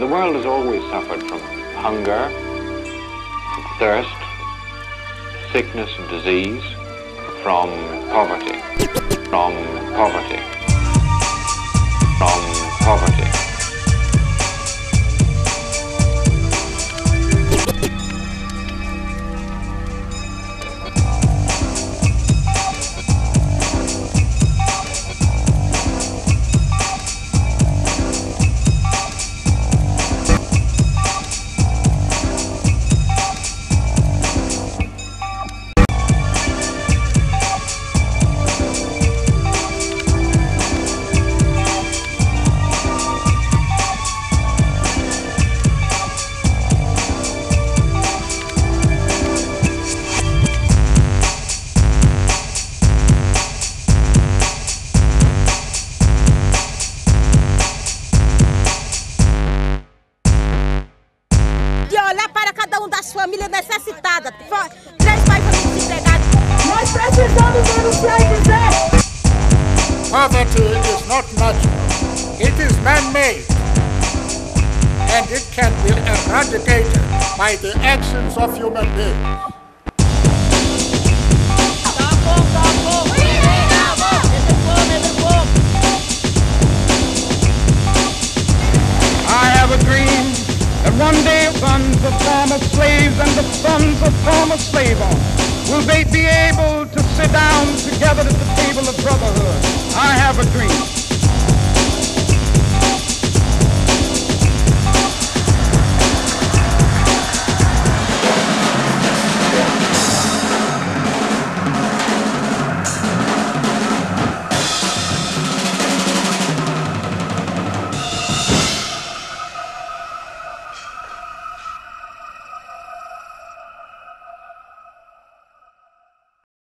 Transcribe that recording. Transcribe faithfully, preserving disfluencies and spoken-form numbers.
The world has always suffered from hunger, from thirst, sickness and disease, from poverty, from poverty, from poverty. Família necessitada, três pais desempregados. Nós precisamos denunciar e dizer: poverty is not natural, it is man-made, and it can be eradicated by the actions of human beings. I have a dream that one day sons of former slaves and the sons of former slave owners, will they be able to sit down together at the table of brotherhood?